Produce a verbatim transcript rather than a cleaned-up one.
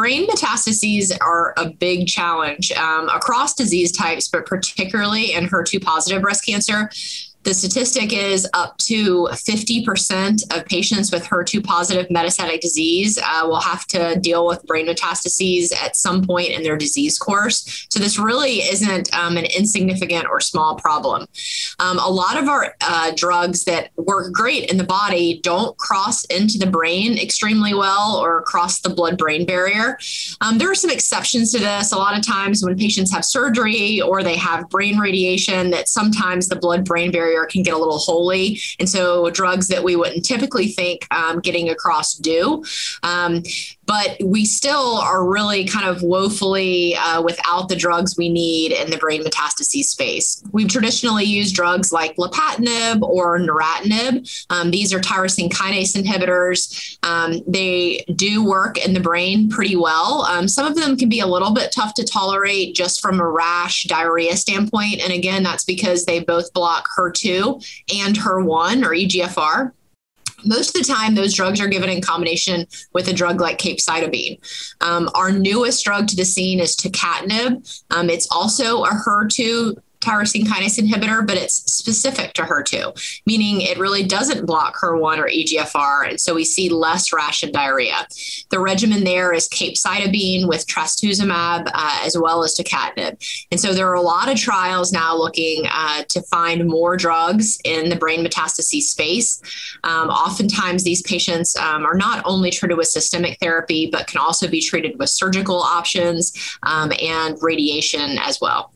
brain metastases are a big challenge um, across disease types, but particularly in H E R two positive breast cancer. The statistic is up to fifty percent of patients with H E R two positive metastatic disease uh, will have to deal with brain metastases at some point in their disease course. So this really isn't um, an insignificant or small problem. Um, a lot of our uh, drugs that work great in the body don't cross into the brain extremely well or cross the blood-brain barrier. Um, there are some exceptions to this. A lot of times when patients have surgery or they have brain radiation, that sometimes the blood-brain barrier can get a little holy. And so drugs that we wouldn't typically think um, getting across do. Um, but we still are really kind of woefully uh, without the drugs we need in the brain metastases space. We've traditionally used drugs like Lapatinib or Neratinib. Um, these are tyrosine kinase inhibitors. Um, they do work in the brain pretty well. Um, some of them can be a little bit tough to tolerate just from a rash, diarrhea standpoint. And again, that's because they both block H E R two and H E R one or E G F R. Most of the time, those drugs are given in combination with a drug like capecitabine. Um, our newest drug to the scene is Tucatinib. Um, it's also a H E R two tyrosine kinase inhibitor, but it's specific to H E R two, meaning it really doesn't block H E R one or E G F R, and so we see less rash and diarrhea. The regimen there is capecitabine with trastuzumab uh, as well as tucatinib. And so there are a lot of trials now looking uh, to find more drugs in the brain metastases space. Um, oftentimes, these patients um, are not only treated with systemic therapy, but can also be treated with surgical options um, and radiation as well.